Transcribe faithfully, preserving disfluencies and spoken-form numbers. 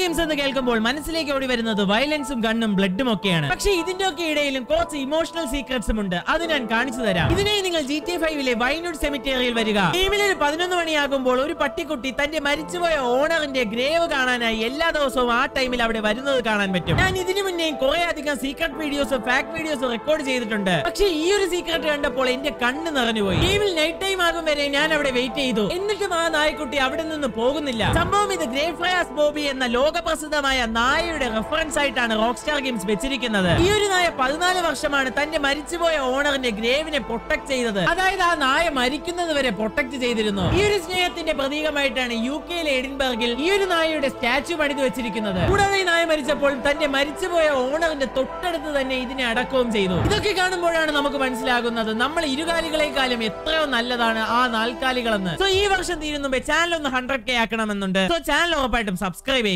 games എന്ന് കേൾക്കുമ്പോൾ മനസ്സിലേക്ക് ഓടി വരുന്നത് വയലൻസും ഗണ്ണും ബ്ലഡും ഒക്കെയാണ്. പക്ഷേ ഇതിന്റെയൊക്കെ ഇടയിലും കുറച്ച് ഇമോഷണൽ സീക്രറ്റ്സും ഉണ്ട്. അത് ഞാൻ കാണിച്ചു തരാം. ഇതിനായി നിങ്ങൾ ജി ടി എ ഫൈവ് ലെ വൈൻവുഡ് സെമിറ്റേറിയിൽ വരിക. ഗെയിമിൽ ഒരു പതിനൊന്ന് മണിയാകുമ്പോൾ ഒരു പട്ടിക്കുട്ടി തന്റെ മരിച്ചുപോയ ഓണറിന്റെ ഗ്രേവ് കാണാനായി എല്ലാ ദിവസവും ആ ടൈമിൽ അവിടെ വരുന്നത് കാണാൻ പറ്റും. ഞാൻ ഇതിനു മുന്നേയും കുറേ അധികം secret videos fact videos record ചെയ്തിട്ടുണ്ട്. പക്ഷേ ഈ ഒരു സീക്രട്ട് കണ്ടപ്പോൾ എന്റെ കണ്ണ് നിറഞ്ഞുപോയി. ഗെയിമിൽ നൈറ്റ് ടൈം ആകും വരെ ഞാൻ അവിടെ വെയിറ്റ് ചെയ്തു. എന്നിട്ടും ആ നായക്കുട്ടി അവിടെ നിന്ന് പോകുന്നില്ല. സംഭവം ഇത് ഗ്രേ ഫ്രയേഴ്സ് ബോബി എന്ന ലോകപ്രസിദ്ധമായ നായയുടെ റെഫറൻസ് ആയിട്ടാണ് റോക്ക് സ്റ്റാർ ഗെയിംസ് വെച്ചിരിക്കുന്നത്. ഈ ഒരു നായ പതിനാല് വർഷമാണ് തന്റെ മരിച്ചുപോയ ഓണറിന്റെ ഗ്രേവിനെ പ്രൊട്ടക്ട് ചെയ്തത്. അതായത് ആ നായ മരിക്കുന്നത് വരെ പ്രൊട്ടക്ട് ചെയ്തിരുന്നു. ഈ ഒരു സ്നേഹത്തിന്റെ പ്രതീകമായിട്ടാണ് യു കെയിലെ എഡിൻബർഗിൽ ഈ ഒരു നായയുടെ സ്റ്റാച്യു പണിത് വെച്ചിരിക്കുന്നത്. കൂടാതെ നായ മരിച്ചപ്പോൾ തന്റെ മരിച്ചുപോയ ഓണറിന്റെ തൊട്ടടുത്ത് തന്നെ ഇതിനെ അടക്കവും ചെയ്തു. ഇതൊക്കെ കാണുമ്പോഴാണ് നമുക്ക് മനസ്സിലാകുന്നത് നമ്മൾ ഇരുകാലികളെക്കാളും എത്രയോ നല്ലതാണ് ആ നാൽക്കാലികളെന്ന്. സോ ഈ വർഷം തീരുന്നുമ്പോ ചാനൽ ഒന്ന് ഹൺഡ്രഡ് കെ ആക്കണമെന്നുണ്ട്. സോ ചാനൽ ഉറപ്പായിട്ടും സബ്സ്ക്രൈബ് ചെയ്യുക.